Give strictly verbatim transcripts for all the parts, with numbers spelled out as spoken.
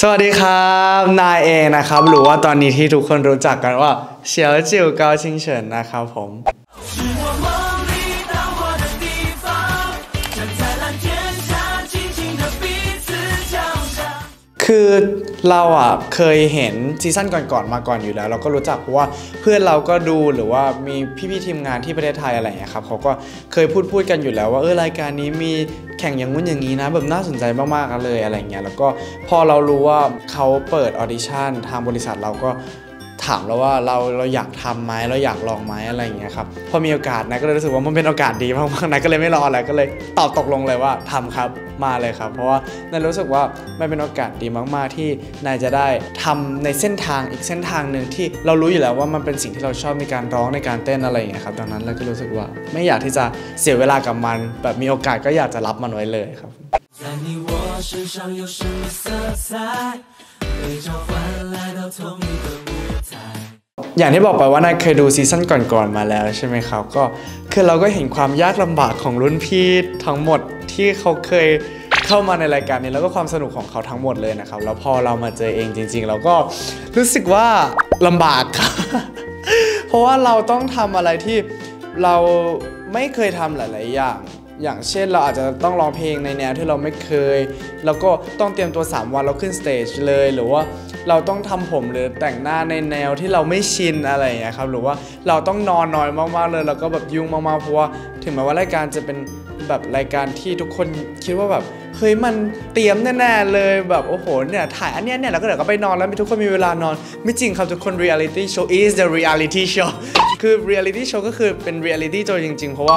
สวัสดีครับนายเองนะครับหรือว่าตอนนี้ที่ทุกคนรู้จักกันว่าเฉียวจิ๋วเกาชิงเฉินนะครับผมคือเราอ่ะเคยเห็นซีซั่นก่อนๆมาก่อนอยู่แล้วเราก็รู้จักเพราะว่าเพื่อนเราก็ดูหรือว่ามีพี่ๆทีมงานที่ประเทศไทยอะไรอย่างเงี้ยครับเขาก็เคยพูดพูดกันอยู่แล้วว่าเออรายการนี้มีแข่งอย่างงู้นอย่างนี้นะแบบน่าสนใจมากๆเลยอะไรเงี้ยแล้วก็พอเรารู้ว่าเขาเปิดออดิชั่นทางบริษัทเราก็ถามเราว่าเราเราอยากทำไหมเราอยากลองไหมอะไรอย่างเงี้ยครับพอมีโอกาสนะก็เลยรู้สึกว่ามันเป็นโอกาสดีมากๆนะก็เลยไม่รออะไรก็เลยตอบตกลงเลยว่าทำครับมาเลยครับเพราะว่านายรู้สึกว่ามันเป็นโอกาสดีมากๆที่นายจะได้ทำในเส้นทางอีกเส้นทางหนึ่งที่เรารู้อยู่แล้วว่ามันเป็นสิ่งที่เราชอบในการร้องในการเต้นอะไรอย่างเงี้ยครับดังนั้นเราก็รู้สึกว่าไม่อยากที่จะเสียเวลากับมันแบบมีโอกาสก็อยากจะรับมันไว้เลยครับอย่างที่บอกไปว่านายเคยดูซีซั่นก่อนๆมาแล้วใช่ไหมครับก็คือเราก็เห็นความยากลำบากของรุ่นพี่ทั้งหมดที่เขาเคยเข้ามาในรายการนี้แล้วก็ความสนุกของเขาทั้งหมดเลยนะครับแล้วพอเรามาเจอเองจริงๆเราก็รู้สึกว่าลำบากครับ เพราะว่าเราต้องทำอะไรที่เราไม่เคยทำหลายๆอย่างอย่างเช่นเราอาจจะต้องร้องเพลงในแนวที่เราไม่เคยแล้วก็ต้องเตรียมตัวสามวันเราขึ้นสเตจเลยหรือว่าเราต้องทำผมหรือแต่งหน้าในแนวที่เราไม่ชินอะไรอย่างเงี้ยครับหรือว่าเราต้องนอนน้อยมากๆเลยแล้วก็แบบยุ่งมากๆเพราะว่าถึงแม้ว่ารายการจะเป็นแบบรายการที่ทุกคนคิดว่าแบบเฮ้ยมันเตรียมแน่ๆเลยแบบโอ้โหเนี่ยถ่ายอันเนี้ยเนี่ยแล้วก็เดี๋ยวก็ไปนอนแล้วทุกคนมีเวลานอนไม่จริงครับทุกคน reality show is the reality show คือ reality show ก็คือเป็น reality โจจริงๆเพราะว่า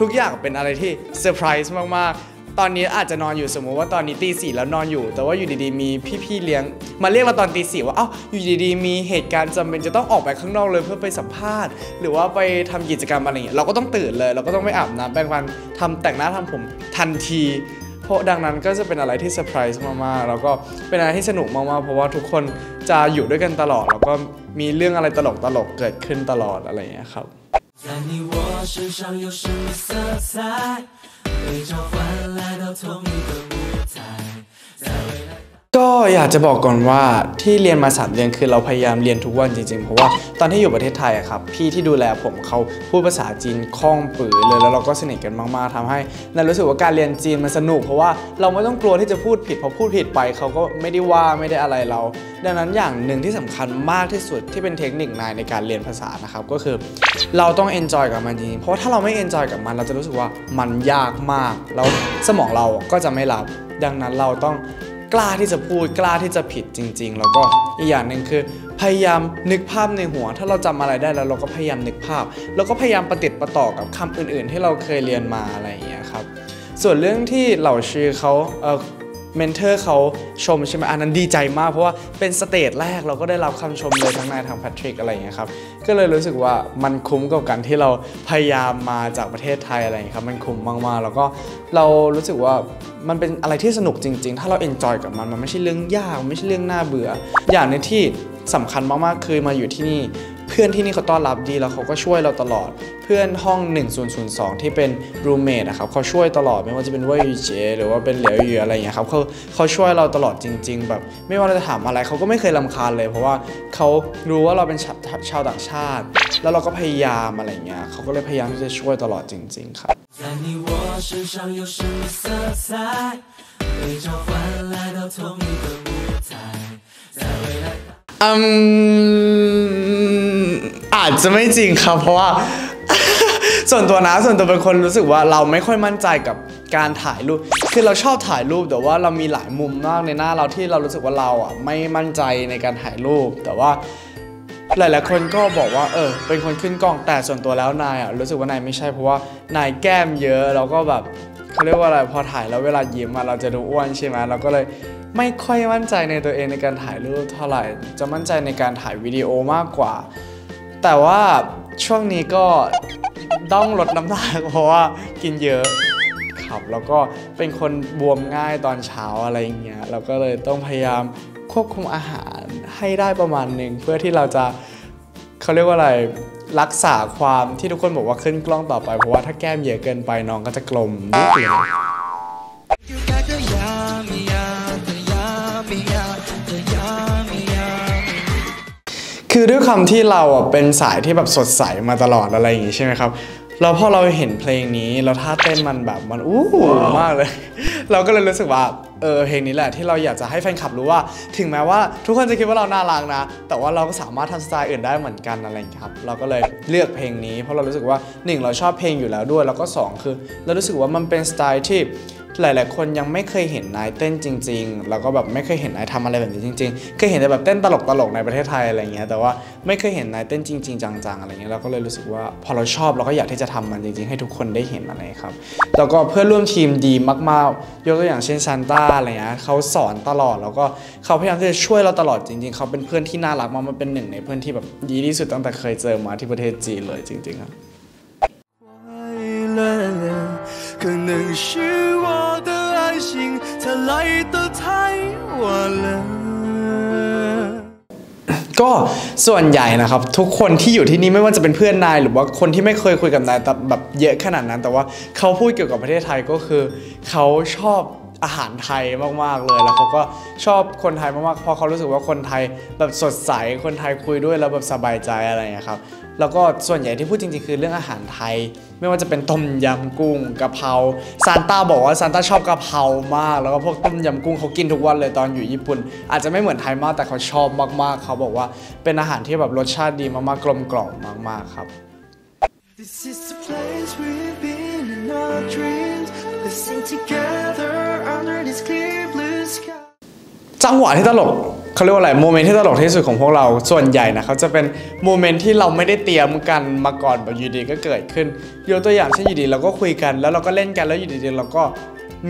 ทุกอย่างเป็นอะไรที่เซอร์ไพรส์มากๆตอนนี้อาจจะนอนอยู่สมมุติว่าตอนนี้ตีสี่แล้วนอนอยู่แต่ว่าอยู่ดีๆมีพี่ๆเลี้ยงมาเรียกเราตอนตีสี่ว่าเอ้าอยู่ดีๆมีเหตุการณ์จำเป็นจะต้องออกไปข้างนอกเลยเพื่อไปสัมภาษณ์หรือว่าไปทำกิจกรรมอะไรอย่างเงี้ยเราก็ต้องตื่นเลยเราก็ต้องไปอาบน้ำแปรงฟันทำแต่งหน้าทำผมทันทีเพราะดังนั้นก็จะเป็นอะไรที่เซอร์ไพรส์มากๆแล้วก็เป็นอะไรที่สนุกมากๆเพราะว่าทุกคนจะอยู่ด้วยกันตลอดแล้วก็มีเรื่องอะไรตลกๆเกิดขึ้นตลอดอะไรอย่างเงี้ยครับก็อยากจะบอกก่อนว่าที่เรียนมาสามเดือนคือเราพยายามเรียนทุกวันจริงๆเพราะว่าตอนที่อยู่ประเทศไทยอะครับพี่ที่ดูแลผมเขาพูดภาษาจีนคล่องปื๋อเลยแล้วเราก็สนิทกันมากๆทำให้นายรู้สึกว่าการเรียนจีนมันสนุกเพราะว่าเราไม่ต้องกลัวที่จะพูดผิดพอพูดผิดไปเขาก็ไม่ได้ว่าไม่ได้อะไรเราดังนั้นอย่างหนึ่งที่สำคัญมากที่สุดที่เป็นเทคนิคนายในการเรียนภาษานะครับก็คือเราต้องเอนจอยกับมันจริงๆเพราะถ้าเราไม่เอนจอยกับมันเราจะรู้สึกว่ามันยากมากแล้วสมองเราก็จะไม่รับดังนั้นเราต้องกล้าที่จะพูดกล้าที่จะผิดจริงๆแล้วก็อีกอย่างหนึ่งคือพยายามนึกภาพในหัวถ้าเราจำอะไรได้แล้วเราก็พยายามนึกภาพแล้วก็พยายามประติดประต่อกับคำอื่นๆที่เราเคยเรียนมาอะไรอย่างเงี้ยครับส่วนเรื่องที่เหล่าชื่อเขาเออเมนเทอร์เขาชมใช่ไหมอันนั้นดีใจมากเพราะว่าเป็นสเตจแรกเราก็ได้รับคำชมเลยทั้งนายทางแพทริกอะไรอย่างเงี้ยครับก็เลยรู้สึกว่ามันคุ้มกับการที่เราพยายามมาจากประเทศไทยอะไรอย่างเงี้ยครับมันคุ้มมากๆแล้วก็เรารู้สึกว่ามันเป็นอะไรที่สนุกจริงๆถ้าเราเอนจอยกับมันมันไม่ใช่เรื่องยากไม่ใช่เรื่องน่าเบื่ออย่างนึงที่สำคัญมากๆคือมาอยู่ที่นี่เพื่อนที่นี่เขาต้อนรับดีแล้วเขาก็ช่วยเราตลอดเพื่อนห้องหนึ่งศูนย์ศูนย์สองที่เป็นรูมเมทนะครับเขาช่วยตลอดไม่ว่าจะเป็นเว่ยเจหรือว่าเป็นเหลียวอยู่อะไรอย่างเงี้ยครับเขาเขาช่วยเราตลอดจริงๆแบบไม่ว่าเราจะถามอะไรเขาก็ไม่เคยรำคาญเลยเพราะว่าเขารู้ว่าเราเป็นชาวต่างชาติแล้วเราก็พยายามอะไรเงี้ยเขาก็เลยพยายามที่จะช่วยตลอดจริงๆครับอืมอาจจะไม่จริงครับเพราะว่า ส่วนตัวนะส่วนตัวเป็นคนรู้สึกว่าเราไม่ค่อยมั่นใจกับการถ่ายรูปคือเราชอบถ่ายรูปแต่ว่าเรามีหลายมุมมากในหน้าเราที่เรารู้สึกว่าเราอ่ะไม่มั่นใจในการถ่ายรูปแต่ว่าหลายๆคนก็บอกว่าเออเป็นคนขึ้นกล้องแต่ส่วนตัวแล้วนายอ่ะรู้สึกว่านายไม่ใช่เพราะว่านายแก้มเยอะเราก็แบบเขาเรียกว่าอะไรพอถ่ายแล้วเวลายิ้มมาเราจะดูอ้วนใช่ไหมเราก็เลยไม่ค่อยมั่นใจในตัวเองในการถ่ายรูปเท่าไหร่จะมั่นใจในการถ่ายวิดีโอมากกว่าแต่ว่าช่วงนี้ก็ต้องลดน้ำหนักเพราะว่ากินเยอะครับแล้วก็เป็นคนบวมง่ายตอนเช้าอะไรอย่างเงี้ยเราก็เลยต้องพยายามควบคุมอาหารให้ได้ประมาณหนึ่งเพื่อที่เราจะเขาเรียกว่าอะไรรักษาความที่ทุกคนบอกว่าขึ้นกล้องต่อไปเพราะว่าถ้าแก้มเยอะเกินไปน้องก็จะกลมนิดเดียว คือด้วยคำที่เราอ่ะเป็นสายที่แบบสดใสมาตลอดอะไรอย่างงี้ใช่ไหมครับเราพอเราเห็นเพลงนี้แล้วท่าเต้นมันแบบมันอู้มากเลยเราก็เลยรู้สึกว่าเออเพลงนี้แหละที่เราอยากจะให้แฟนคลับรู้ว่าถึงแม้ว่าทุกคนจะคิดว่าเราน่ารักนะแต่ว่าเราก็สามารถทำสไตล์อื่นได้เหมือนกันอะไรอย่างนี้ครับเราก็เลยเลือกเพลงนี้เพราะเรารู้สึกว่าหนึ่งเราชอบเพลงอยู่แล้วด้วยแล้วก็สองคือเรารู้สึกว่ามันเป็นสไตล์ที่หลายๆคนยังไม่เคยเห็นนายเต้นจริงๆแล้วก็แบบไม่เคยเห็นนายทำอะไรแบบนี้จริงๆเคยเห็นแต่แบบเต้นตลกๆในประเทศไทยอะไรเงี้ยแต่ว่าไม่เคยเห็นนายเต้นจริงๆจังๆอะไรเงี้ยเราก็เลยรู้สึกว่าพอเราชอบเราก็อยากที่จะทำมันจริงๆให้ทุกคนได้เห็นอะไรครับแล้วก็เพื่อนร่วมทีมดีมากๆยกตัวอย่างเช่นซันต้าอะไรเงี้ยเขาสอนตลอดแล้วก็เขาพยายามที่จะช่วยเราตลอดจริงๆเขาเป็นเพื่อนที่น่ารักมากมันเป็นหนึ่งในเพื่อนที่แบบดีที่สุดตั้งแต่เคยเจอมาที่ประเทศจีนเลยจริงๆครับก็ส่วนใหญ่นะครับทุกคนที่อยู่ที่นี่ไม่ว่าจะเป็นเพื่อนนายหรือว่าคนที่ไม่เคยคุยกับนายแบบเยอะขนาดนั้นแต่ว่าเขาพูดเกี่ยวกับประเทศไทยก็คือเขาชอบอาหารไทยมากๆเลยแล้วเขาก็ชอบคนไทยมากๆเพราะเขารู้สึกว่าคนไทยแบบสดใสคนไทยคุยด้วยแล้วแบบสบายใจอะไรนะครับแล้วก็ส่วนใหญ่ที่พูดจริงๆคือเรื่องอาหารไทยไม่ว่าจะเป็นต้มยำกุ้งกะเพราซานต้าบอกว่าซานต้าชอบกะเพรามากแล้วก็พวกต้มยำกุ้งเขากินทุกวันเลยตอนอยู่ญี่ปุ่นอาจจะไม่เหมือนไทยมากแต่เขาชอบมากๆเขาบอกว่าเป็นอาหารที่แบบรสชาติดีมากๆกลมกล่อมมากๆครับจังหวะที่ตลกเขาเรียกว่าอะไรโมเมนต์ที่ตลกที่สุดของพวกเราส่วนใหญ่นะเขาจะเป็นโมเมนต์ที่เราไม่ได้เตรียมกันมาก่อนแบบอยู่ดีก็เกิดขึ้นยกตัวอย่างเช่นอยู่ดีเราก็คุยกันแล้วเราก็เล่นกันแล้วอยู่ดีเราก็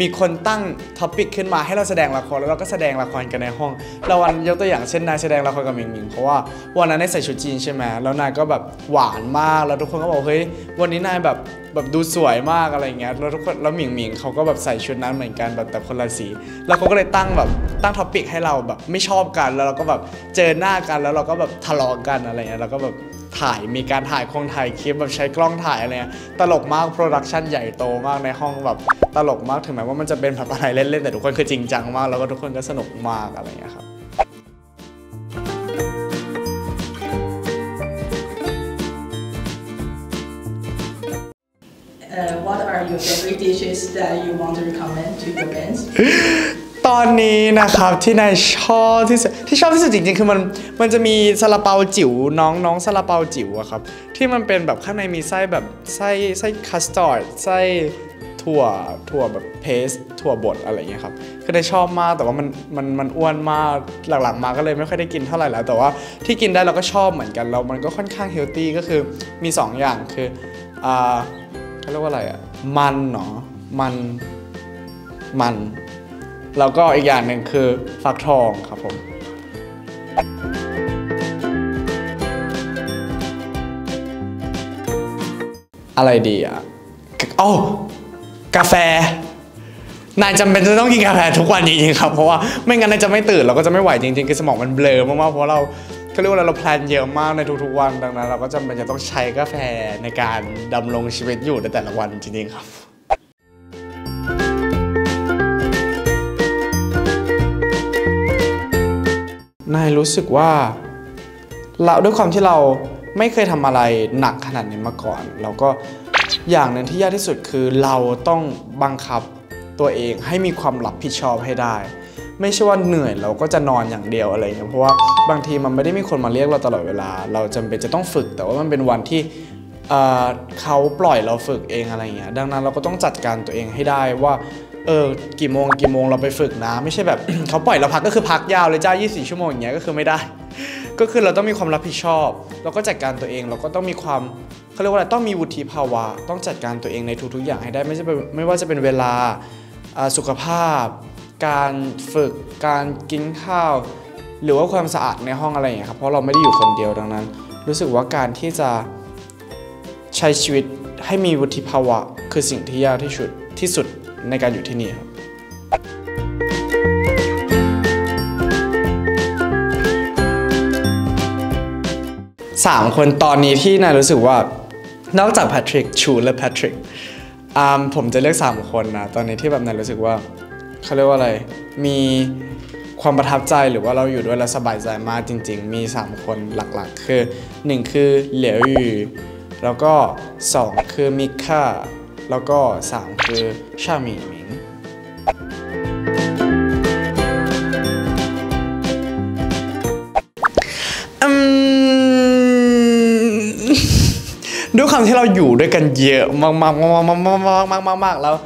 มีคนตั้งท็อปิกขึ้นมาให้เราแสดงละครแล้วเราก็แสดงละครกันในห้องเราวันยกตัวอย่างเช่นนายแสดงละครกับหมิงหมิงเพราะว่าวันนั้นนายใส่ชุดจีนใช่ไหมแล้วนายก็แบบหวานมากแล้วทุกคนก็บอกเฮ้ยวันนี้นายแบบแบบดูสวยมากอะไรเงี้ยแล้วทุกคนแล้วหมิงหมิงเขาก็แบบใส่ชุดนั้นเหมือนกันแบบแต่คนละสีแล้วเขาก็เลยตั้งแบบตั้งท็อปิกให้เราแบบไม่ชอบกันแล้วเราก็แบบเจอหน้ากันแล้วเราก็แบบทะเลาะกันอะไรเงี้ยเราก็แบบถ่ายมีการถ่ายคงถ่ายคลิปแบบใช้กล้องถ่ายอะไรเงี้ยตลกมากโปรดักชันใหญ่โตมากในห้องแบบตลกมากถึงแม้ว่ามันจะเป็นแบบอะไรเล่นๆแต่ทุกคนคือจริงจังมากแล้วก็ทุกคนก็สนุกมากอะไรเงี้ยครับWhat are your favorite dishes that you want to recommend to your fans? ตอนนี้นะครับที่นายชอบที่สุดที่ชอบที่สุดจริงๆคือมันมันจะมีซาลาเปาจิ๋วน้องน้องซาลาเปาจิ๋วอะครับที่มันเป็นแบบข้างในมีไส้แบบไส้ไส้คัสตาร์ดไส้ถั่วถั่วแบบเพสถั่วบดอะไรเงี้ยครับก็ได้ชอบมากแต่ว่ามันมันมันอ้วนมากหลังๆมาก็เลยไม่ค่อยได้กินเท่าไหร่แล้วแต่ว่าที่กินได้เราก็ชอบเหมือนกันแล้วมันก็ค่อนข้างเฮลตี้ก็คือมีสองอย่างคืออ่าเขาเรียกว่าอะไรอ่ะมันเนาะมันมันแล้วก็อีกอย่างหนึ่งคือฟักทองครับผมอะไรดีอ่ะโอ้กาแฟนายจำเป็นจะต้องกินกาแฟทุกวันจริงๆครับเพราะว่าไม่งั้นนายจะไม่ตื่นเราก็จะไม่ไหวจริงๆคือสมองมันเบลอมากๆเพราะเราเขาเรียกว่าเราแพลนเยอะมากในทุกๆวันดังนั้นเราก็จำเป็นจะต้องใช้กาแฟในการดำรงชีวิตอยู่ในแต่ละวันจริงๆครับนายรู้สึกว่าเราด้วยความที่เราไม่เคยทำอะไรหนักขนาดนี้มาก่อนเราก็อย่างหนึ่งที่ยากที่สุดคือเราต้องบังคับตัวเองให้มีความรับผิดชอบให้ได้ไม่ใช่ว่าเหนื่อยเราก็จะนอนอย่างเดียวอะไรอย่างเงี้ยเพราะว่าบางทีมันไม่ได้มีคนมาเรียกเราตลอดเวลาเราจำเป็นจะต้องฝึกแต่ว่ามันเป็นวันที่เขาปล่อยเราฝึกเองอะไรเงี้ยดังนั้นเราก็ต้องจัดการตัวเองให้ได้ว่าเออกี่โมงกี่โมงเราไปฝึกนะไม่ใช่แบบ เขาปล่อยเราพักก็คือพักยาวเลยจ้ายี่สิบสี่ชั่วโมงอย่างเงี้ยก็คือไม่ได้ ก็คือเราต้องมีความรับผิดชอบเราก็จัดการตัวเองเราก็ต้องมีความเขาเรียกว่าอะไรต้องมีวุฒิภาวะต้องจัดการตัวเองในทุกๆอย่างให้ได้ไม่ใช่ไม่ว่าจะเป็นเวลาสุขภาพการฝึกการกินข้าวหรือว่าความสะอาดในห้องอะไรอย่างเงี้ยครับเพราะเราไม่ได้อยู่คนเดียวดังนั้นรู้สึกว่าการที่จะใช้ชีวิตให้มีวุฒิภาวะคือสิ่งที่ยากที่สุดที่สุดในการอยู่ที่นี่ครับสามคนตอนนี้ที่นายรู้สึกว่านอกจากแพทริกชูและแพทริกผมจะเลือกสามคนนะตอนนี้ที่แบบนายรู้สึกว่าเขาเรียกว่าอะไรมี ความประทับใจหรือว่าเราอยู่ด้วยแล้วสบายใจมากจริงๆมีสามคนหลักๆคือหนึ่งคือเหลียวอยู่แล้วก็สองคือมิค่าแล้วก็สามคือชาหมิงหมิงด้วยความที่เราอยู่ด้วยกันเยอะมากมากมากมากมากมากมากมากมากแล้ว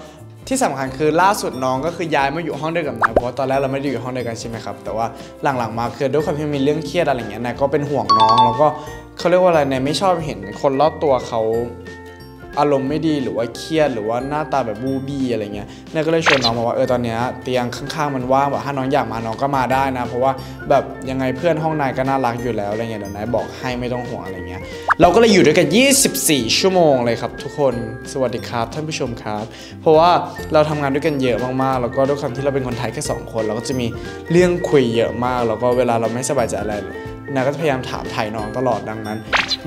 ที่สำคัญคือล่าสุดน้องก็คือย้ายมาอยู่ห้องเดียวกับนายเพราะตอนแรกเราไม่ได้อยู่ห้องเดียวกันใช่ไหมครับแต่ว่าหลังๆมาคือด้วยความที่มีเรื่องเครียดอะไรเงี้ยนายก็เป็นห่วงน้องแล้วก็เขาเรียกว่าอะไรนายไม่ชอบเห็นคนรอบตัวเขาอารมณ์ไม่ดีหรือว่าเครียดหรือว่าหน้าตาแบบบูบี้อะไรเงี้ยนายก็เลยชวนน้องมาว่าเออตอนเนี้ยเตียงข้างๆมันว่างแบบถ้าน้องอยากมาน้องก็มาได้นะเพราะว่าแบบยังไงเพื่อนห้องนายก็น่ารักอยู่แล้วอะไรเงี้ยเดี๋ยวนายบอกให้ไม่ต้องห่วงอะไรเงี้ยเราก็เลยอยู่ด้วยกันยี่สิบสี่ชั่วโมงเลยครับทุกคนสวัสดีครับท่านผู้ชมครับเพราะว่าเราทำงานด้วยกันเยอะมากๆแล้วก็ด้วยความที่เราเป็นคนไทยแค่สองคนเราก็จะมีเรื่องคุยเยอะมากแล้วก็เวลาเราไม่สบายใจอะไรนายก็พยายามถามไถ่น้องตลอดดังนั้น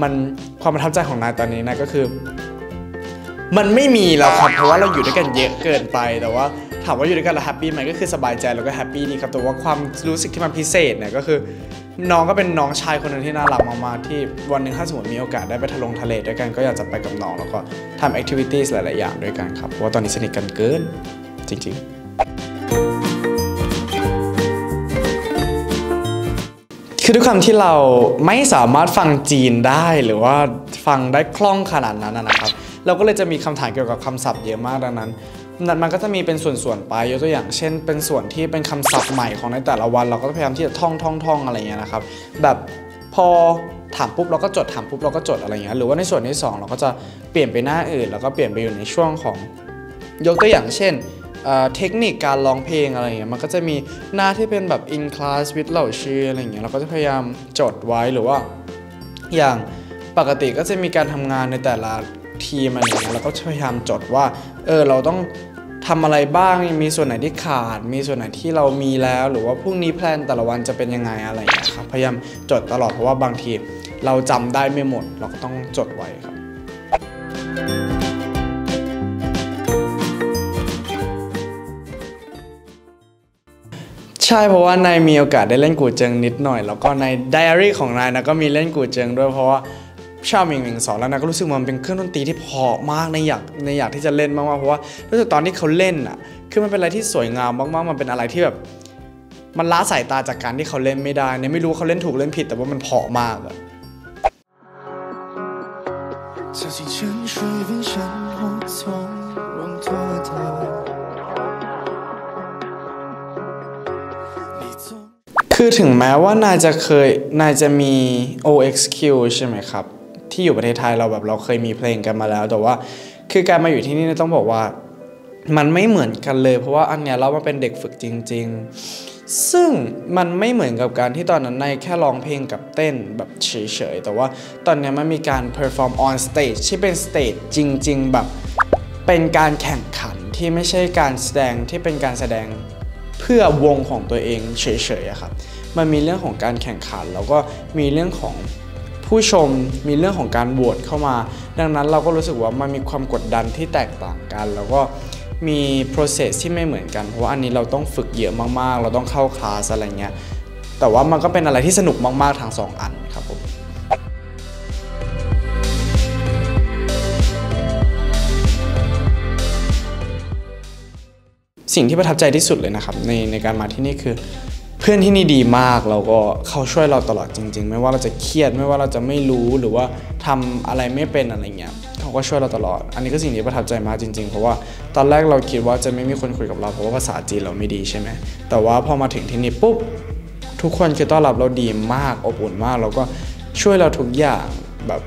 มันความประทับใจของนายตอนนี้นายก็คือมันไม่มีเราครับเพราะว่าเราอยู่ด้วยกันเยอะเกินไปแต่ว่าถามว่าอยู่ด้วยกันเราแฮปปี้ไหมก็คือสบายใจแล้วก็แฮปปี้ดีครับแต่ว่าความรู้สึกที่มันพิเศษเนี่ยก็คือน้องก็เป็นน้องชายคนหนึ่งที่น่ารักมากๆที่วันหนึ่งถ้าสมมติมีโอกาสได้ไปทะลงทะเลด้วยกันก็อยากจะไปกับน้องแล้วก็ทำแอคทิวิตี้หลายๆอย่างด้วยกันครับเพราะว่าตอนนี้สนิทกันเกินจริงๆคือด้วยความที่เราไม่สามารถฟังจีนได้หรือว่าฟังได้คล่องขนาดนั้นนะครับเราก็เลยจะมีคำถามเกี่ยวกับคำศัพท์เยอะมากดังนั้นมันก็จะมีเป็นส่วนๆไปยกตัวอย่างเช่นเป็นส่วนที่เป็นคำศัพท์ใหม่ของในแต่ละวันเราก็พยายามที่จะท่องท่องท่องอะไรเงี้ยนะครับแบบพอถามปุ๊บเราก็จดถามปุ๊บเราก็จดอะไรเงี้ยหรือว่าในส่วนที่สองเราก็จะเปลี่ยนไปหน้าอื่นแล้วก็เปลี่ยนไปอยู่ในช่วงของยกตัวอย่างเช่นเทคนิคการร้องเพลงอะไรเงี้ยมันก็จะมีหน้าที่เป็นแบบ in class with เหล่าชื่ออะไรเงี้ยเราก็จะพยายามจดไว้หรือว่าอย่างปกติก็จะมีการทำงานในแต่ละทีมอะไรอย่างเงี้ยแล้วก็พยายามจดว่าเออเราต้องทำอะไรบ้างมีส่วนไหนที่ขาดมีส่วนไหนที่เรามีแล้วหรือว่าพรุ่งนี้แพลนแต่ละวันจะเป็นยังไงอะไรอย่างเงี้ยครับพยายามจดตลอดเพราะว่าบางทีเราจำได้ไม่หมดเราก็ต้องจดไว้ครับใช่เพราะว่านายมีโอกาสได้เล่นกู่เจิงนิดหน่อยแล้วก็ในไดอารี่ของนายนะก็มีเล่นกู่เจิงด้วยเพราะว่าชาหมิงหมิงสอนแล้วนะก็รู้สึกมันเป็นเครื่องดนตรีที่เพาะมากในอยากในอยากที่จะเล่นมากๆเพราะว่ารู้สึกตอนที่เขาเล่นอ่ะคือมันเป็นอะไรที่สวยงามมากๆมันเป็นอะไรที่แบบมันล้าสายตาจากการที่เขาเล่นไม่ได้เนี่ยไม่รู้เขาเล่นถูกเล่นผิดแต่ว่ามันเพาะมากอะคือถึงแม้ว่านายจะเคยนายจะมี โอ เอ็กซ์ คิว ใช่ไหมครับที่อยู่ประเทศไทยเราแบบเราเคยมีเพลงกันมาแล้วแต่ว่าคือการมาอยู่ที่นี่ต้องบอกว่ามันไม่เหมือนกันเลยเพราะว่าอันเนี้ยเรามาเป็นเด็กฝึกจริงๆซึ่งมันไม่เหมือนกับการที่ตอนนั้นนายแค่ร้องเพลงกับเต้นแบบเฉยๆแต่ว่าตอนนี้มันมีการ perform on stage ที่เป็น stage จริงๆแบบเป็นการแข่งขันที่ไม่ใช่การแสดงที่เป็นการแสดงเพื่อวงของตัวเองเฉยๆครับมันมีเรื่องของการแข่งขันแล้วก็มีเรื่องของผู้ชมมีเรื่องของการโหวตเข้ามาดังนั้นเราก็รู้สึกว่ามันมีความกดดันที่แตกต่างกันแล้วก็มี process ที่ไม่เหมือนกันเพราะว่าอันนี้เราต้องฝึกเยอะมากๆเราต้องเข้าคลาสอะไรเงี้ยแต่ว่ามันก็เป็นอะไรที่สนุกมากๆทั้งสองอันครับผมสิ่งที่ประทับใจที่สุดเลยนะครับในในการมาที่นี่คือเพื่อนที่นี่ดีมากแล้วก็เขาช่วยเราตลอดจริงๆไม่ว่าเราจะเครียดไม่ว่าเราจะไม่รู้หรือว่าทำอะไรไม่เป็นอะไรเงี้ยเขาก็ช่วยเราตลอดอันนี้ก็สิ่งที่ประทับใจมากจริงๆเพราะว่าตอนแรกเราคิดว่าจะไม่มีคนคุยกับเราเพราะว่าภาษาจีนเราไม่ดีใช่ไหมแต่ว่าพอมาถึงที่นี่ปุ๊บทุกคนคือต้อนรับเราดีมากอบอุ่นมากแล้วก็ช่วยเราทุกอย่างแบบ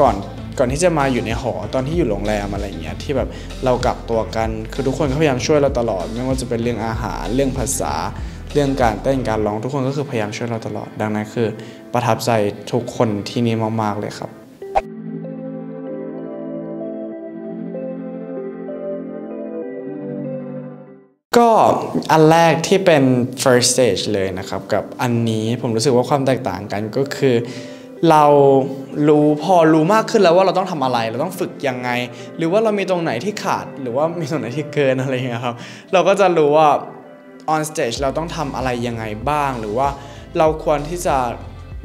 ก่อนก่อนที่จะมาอยู่ในหอตอนที่อยู่โรงแรมอะไรเงี้ยที่แบบเรากลับตัวกันคือทุกคนเขาพยายามช่วยเราตลอดไม่ว่าจะเป็นเรื่องอาหารเรื่องภาษาเรื่องการเต้นการร้องทุกคนก็คือพยายามช่วยเราตลอดดังนั้นคือประทับใจทุกคนที่นี่มากๆเลยครับก็อันแรกที่เป็น first stage เลยนะครับกับอันนี้ผมรู้สึกว่าความแตกต่างกันก็คือเรารู้พอรู้มากขึ้นแล้วว่าเราต้องทำอะไรเราต้องฝึกยังไงหรือว่าเรามีตรงไหนที่ขาดหรือว่ามีตรงไหนที่เกินอะไรเงี้ยครับเราก็จะรู้ว่า on stage เราต้องทำอะไรยังไงบ้างหรือว่าเราควรที่จะ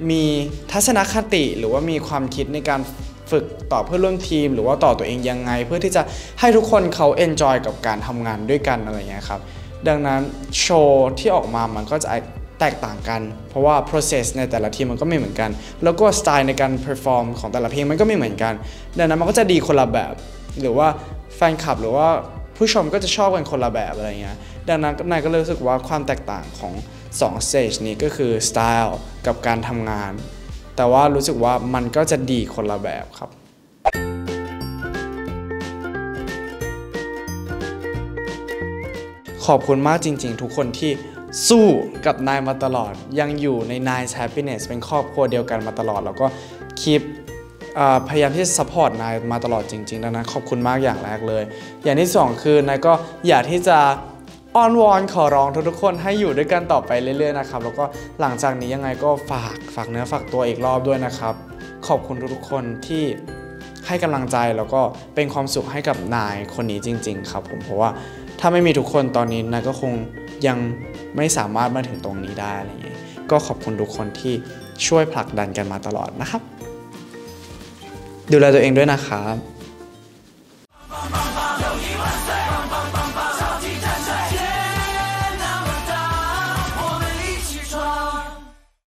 มีทัศนคติหรือว่ามีความคิดในการฝึกต่อเพื่อนร่วมทีมหรือว่าต่อตัวเองยังไงเพื่อที่จะให้ทุกคนเขา enjoy กับการทำงานด้วยกันอะไรเงี้ยครับดังนั้นโชว์ที่ออกมามันก็จะแตกต่างกันเพราะว่า process ในแต่ละทีมมันก็ไม่เหมือนกันแล้วก็สไตล์ในการ perform ของแต่ละเพลงมันก็ไม่เหมือนกันดังนั้นมันก็จะดีคนละแบบหรือว่าแฟนคลับหรือว่าผู้ชมก็จะชอบกันคนละแบบอะไรเงี้ยดังนั้นนายก็รู้สึกว่าความแตกต่างของสอง stage นี้ก็คือสไตล์กับการทำงานแต่ว่ารู้สึกว่ามันก็จะดีคนละแบบครับขอบคุณมากจริงๆทุกคนที่สู้กับนายมาตลอดยังอยู่ในนาย Happiness เป็นครอบครัวเดียวกันมาตลอดแล้วก็คีปพยายามที่จะซัพพอร์ตนายมาตลอดจริงๆนะนะขอบคุณมากอย่างแรกเลยอย่างที่สองคือนายก็อยากที่จะอ้อนวอนขอร้องทุกๆคนให้อยู่ด้วยกันต่อไปเรื่อยๆนะครับแล้วก็หลังจากนี้ยังไงก็ฝากฝากเนื้อฝากตัวอีกรอบด้วยนะครับขอบคุณทุกๆคนที่ให้กำลังใจแล้วก็เป็นความสุขให้กับนายคนนี้จริงๆครับผมเพราะว่าถ้าไม่มีทุกคนตอนนี้นายก็คงยังไม่สามารถมาถึงตรงนี้ได้อะไรอย่างเงี้ยก็ขอบคุณทุกคนที่ช่วยผลักดันกันมาตลอดนะครับดูแลตัวเองด้วยนะครับ